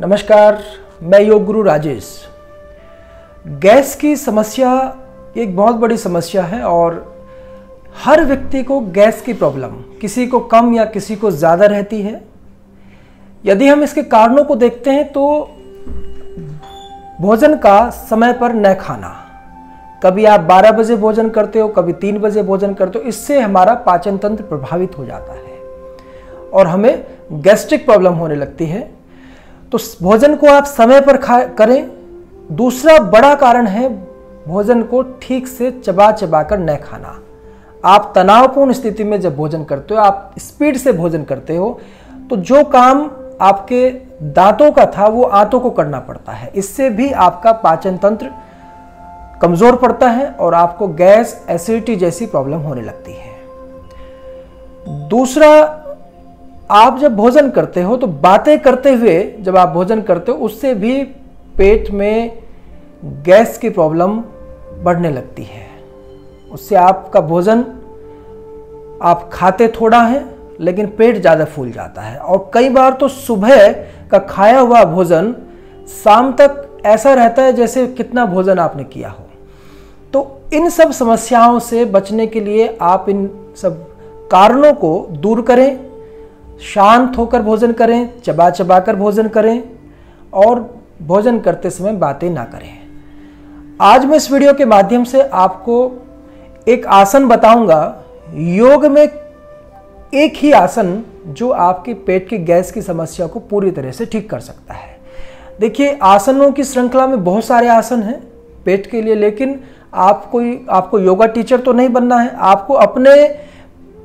नमस्कार, मैं योग गुरु राजेश। गैस की समस्या एक बहुत बड़ी समस्या है और हर व्यक्ति को गैस की प्रॉब्लम किसी को कम या किसी को ज़्यादा रहती है। यदि हम इसके कारणों को देखते हैं तो भोजन का समय पर न खाना, कभी आप 12 बजे भोजन करते हो, कभी 3 बजे भोजन करते हो, इससे हमारा पाचन तंत्र प्रभावित हो जाता है और हमें गैस्ट्रिक प्रॉब्लम होने लगती है। तो भोजन को आप समय पर करें। दूसरा बड़ा कारण है भोजन को ठीक से चबा कर न खाना। आप तनावपूर्ण स्थिति में जब भोजन करते हो, आप स्पीड से भोजन करते हो, तो जो काम आपके दांतों का था वो आंतों को करना पड़ता है। इससे भी आपका पाचन तंत्र कमज़ोर पड़ता है और आपको गैस, एसिडिटी जैसी प्रॉब्लम होने लगती है। दूसरा, आप जब भोजन करते हो तो बातें करते हुए जब आप भोजन करते हो उससे भी पेट में गैस की प्रॉब्लम बढ़ने लगती है। उससे आपका भोजन, आप खाते थोड़ा है लेकिन पेट ज़्यादा फूल जाता है और कई बार तो सुबह का खाया हुआ भोजन शाम तक ऐसा रहता है जैसे कितना भोजन आपने किया हो। तो इन सब समस्याओं से बचने के लिए आप इन सब कारणों को दूर करें, शांत होकर भोजन करें, चबा कर भोजन करें और भोजन करते समय बातें ना करें। आज मैं इस वीडियो के माध्यम से आपको एक आसन बताऊंगा, योग में एक ही आसन जो आपके पेट की गैस की समस्या को पूरी तरह से ठीक कर सकता है। देखिए, आसनों की श्रृंखला में बहुत सारे आसन हैं पेट के लिए, लेकिन आपको योगा टीचर तो नहीं बनना है। आपको अपने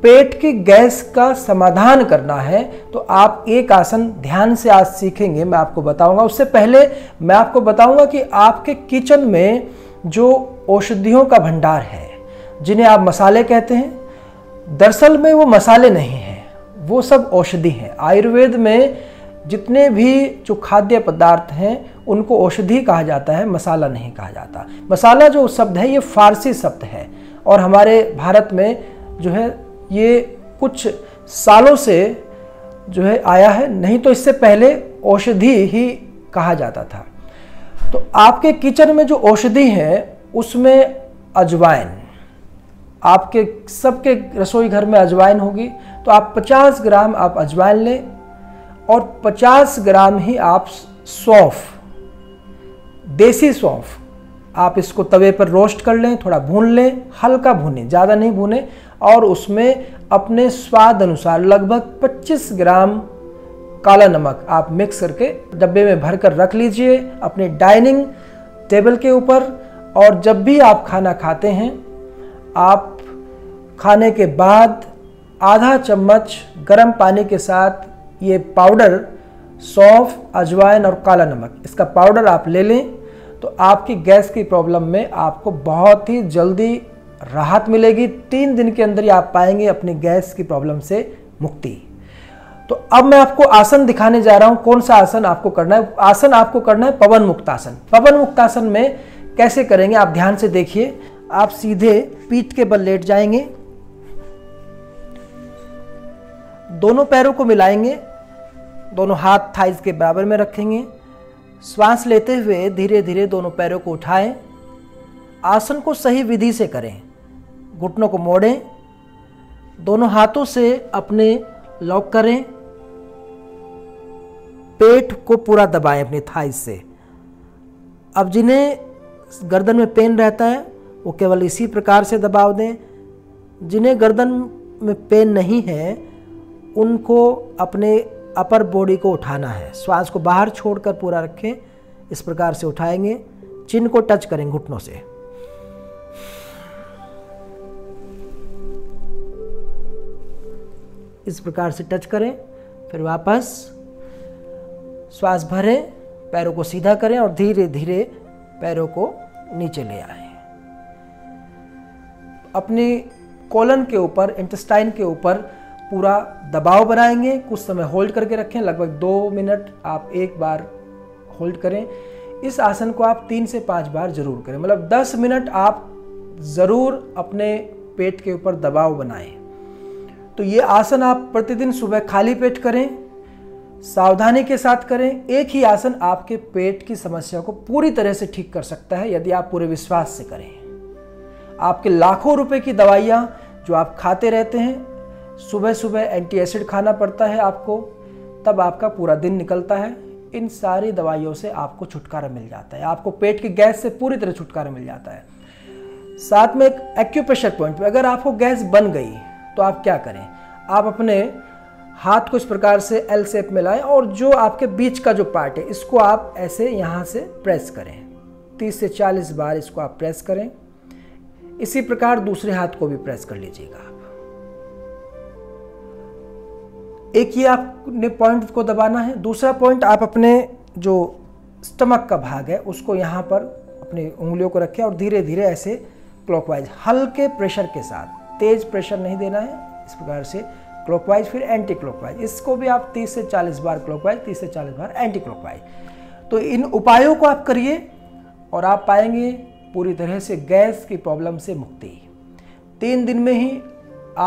पेट की गैस का समाधान करना है। तो आप एक आसन ध्यान से आज सीखेंगे, मैं आपको बताऊंगा। उससे पहले मैं आपको बताऊंगा कि आपके किचन में जो औषधियों का भंडार है, जिन्हें आप मसाले कहते हैं, दरअसल में वो मसाले नहीं हैं, वो सब औषधि हैं। आयुर्वेद में जितने भी जो खाद्य पदार्थ हैं उनको औषधि कहा जाता है, मसाला नहीं कहा जाता। मसाला जो शब्द है ये फारसी शब्द है और हमारे भारत में जो है ये कुछ सालों से जो है आया है, नहीं तो इससे पहले औषधि ही कहा जाता था। तो आपके किचन में जो औषधि है उसमें अजवाइन, आपके सबके रसोई घर में अजवाइन होगी। तो आप 50 ग्राम आप अजवाइन लें और 50 ग्राम ही आप सौंफ, देसी सौंफ, आप इसको तवे पर रोस्ट कर लें, थोड़ा भून लें, हल्का भूनें, ज़्यादा नहीं भूनें, और उसमें अपने स्वाद अनुसार लगभग 25 ग्राम काला नमक आप मिक्स करके डब्बे में भर कर रख लीजिए अपने डाइनिंग टेबल के ऊपर। और जब भी आप खाना खाते हैं, आप खाने के बाद आधा चम्मच गर्म पानी के साथ ये पाउडर, सौंफ, अजवाइन और काला नमक, इसका पाउडर आप ले लें तो आपकी गैस की प्रॉब्लम में आपको बहुत ही जल्दी राहत मिलेगी। 3 दिन के अंदर ही आप पाएंगे अपनी गैस की प्रॉब्लम से मुक्ति। तो अब मैं आपको आसन दिखाने जा रहा हूं, कौन सा आसन आपको करना है। आसन आपको करना है पवनमुक्तासन। पवनमुक्तासन में कैसे करेंगे आप ध्यान से देखिए। आप सीधे पीठ के बल लेट जाएंगे, दोनों पैरों को मिलाएंगे, दोनों हाथ थाइज के बराबर में रखेंगे। श्वास लेते हुए धीरे धीरे दोनों पैरों को उठाएं। आसन को सही विधि से करें, घुटनों को मोड़ें, दोनों हाथों से अपने लॉक करें, पेट को पूरा दबाएं अपने थाई से। अब जिन्हें गर्दन में पेन रहता है वो केवल इसी प्रकार से दबाव दें, जिन्हें गर्दन में पेन नहीं है उनको अपने अपर बॉडी को उठाना है। श्वास को बाहर छोड़कर पूरा रखें, इस प्रकार से उठाएंगे, चिन को टच करें घुटनों से। इस प्रकार से टच करें, फिर वापस श्वास भरें, पैरों को सीधा करें और धीरे धीरे पैरों को नीचे ले आएं। अपने कोलन के ऊपर, इंटेस्टाइन के ऊपर पूरा दबाव बनाएंगे। कुछ समय होल्ड करके रखें, लगभग 2 मिनट आप एक बार होल्ड करें। इस आसन को आप 3 से 5 बार जरूर करें, मतलब 10 मिनट आप ज़रूर अपने पेट के ऊपर दबाव बनाएं। तो ये आसन आप प्रतिदिन सुबह खाली पेट करें, सावधानी के साथ करें। एक ही आसन आपके पेट की समस्या को पूरी तरह से ठीक कर सकता है यदि आप पूरे विश्वास से करें। आपके लाखों रुपए की दवाइयाँ जो आप खाते रहते हैं, सुबह सुबह एंटी एसिड खाना पड़ता है आपको, तब आपका पूरा दिन निकलता है। इन सारी दवाइयों से आपको छुटकारा मिल जाता है, आपको पेट के गैस से पूरी तरह छुटकारा मिल जाता है। साथ में एक एक्यूप्रेशर पॉइंट पे अगर आपको गैस बन गई तो आप क्या करें, आप अपने हाथ को इस प्रकार से एल शेप में लाएं और जो आपके बीच का जो पार्ट है इसको आप ऐसे यहाँ से प्रेस करें। 30 से 40 बार इसको आप प्रेस करें। इसी प्रकार दूसरे हाथ को भी प्रेस कर लीजिएगा आप। एक ये आपने पॉइंट को दबाना है। दूसरा पॉइंट, आप अपने जो स्टमक का भाग है उसको यहाँ पर अपनी उंगलियों को रखें और धीरे धीरे ऐसे क्लॉकवाइज हल्के प्रेशर के साथ, तेज प्रेशर नहीं देना है, इस प्रकार से क्लॉकवाइज फिर एंटी क्लॉकवाइज। इसको भी आप 30 से 40 बार क्लॉकवाइज, 30 से 40 बार एंटी क्लॉकवाइज। तो इन उपायों को आप करिए और आप पाएंगे पूरी तरह से गैस की प्रॉब्लम से मुक्ति। 3 दिन में ही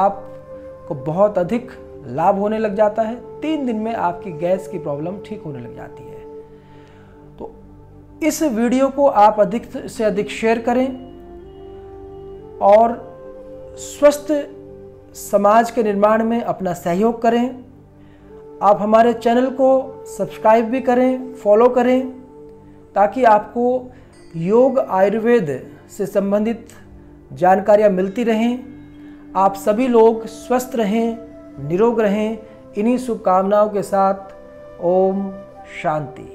आपको बहुत अधिक लाभ होने लग जाता है। 3 दिन में आपकी गैस की प्रॉब्लम ठीक होने लग जाती है। तो इस वीडियो को आप अधिक से अधिक शेयर करें और स्वस्थ समाज के निर्माण में अपना सहयोग करें। आप हमारे चैनल को सब्सक्राइब भी करें, फॉलो करें, ताकि आपको योग आयुर्वेद से संबंधित जानकारियाँ मिलती रहें। आप सभी लोग स्वस्थ रहें, निरोग रहें। इन्हीं शुभकामनाओं के साथ ओम शांति।